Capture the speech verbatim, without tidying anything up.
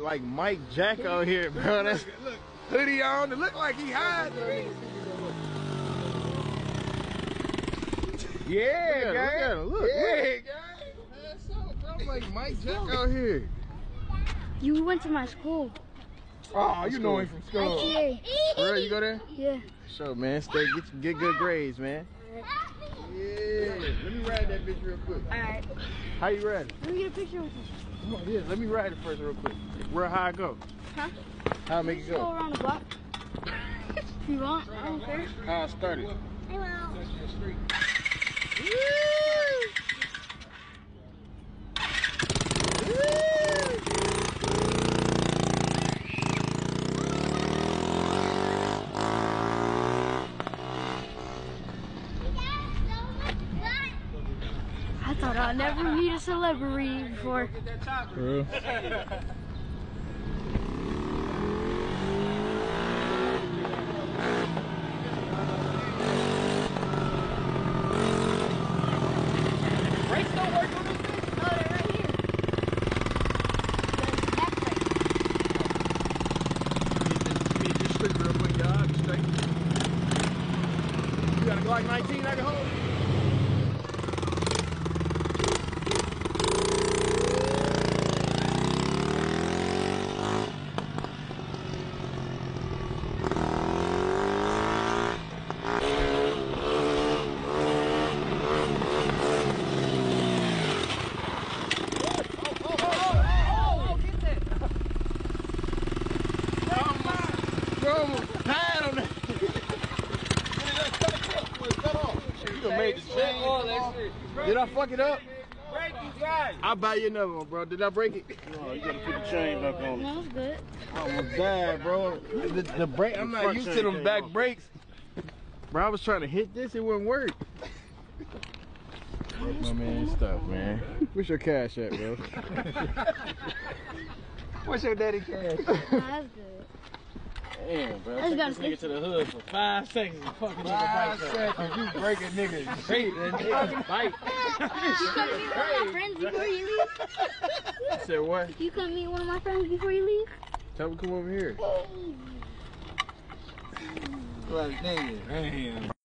Like Mike Jack on here, bro. That's look, hoodie on. It look like he hiding. Yeah, guy. Look, look, yeah, guy. That's up, bro. I'm like Mike Jack out here. You went to my school. Oh, you know him from school. Yeah. For real, you go there? Yeah. Sure, man. Stay, get get good grades, man. Yeah. Let me ride that bitch real quick. All right. How you riding? Let me get a picture with you. Come on, yeah, let me ride it first real quick. Where high I go? Huh? How I make it go? Go around the block. If you want, I don't care. How I started. I will. I thought I'd never meet a celebrity before. Get that top, bro. Brakes don't work on this thing? No, they're right here. The back brake. Give me your stick real quick, y'all. You got a Glock nineteen I can hold? Did I fuck it up? Break it, guys. I'll buy you another one, bro. Did I break it? No, you gotta put the chain back on. No, it's good. I almost died, bro. The, the brake, I'm not used to them back brakes. Bro, I was trying to hit this, it wouldn't work. Broke my man's stuff, man. Where's your cash at, bro? What's your daddy cash? That's good. Damn, bro. I just take this nigga to the hood for five seconds and fucking five nigga bike. Five seconds, you break a nigga's shit and nigga's bike. You come meet one of my friends before you leave? I said what? You come meet one of my friends before you leave? Tell him to come over here. What a nigga. Damn.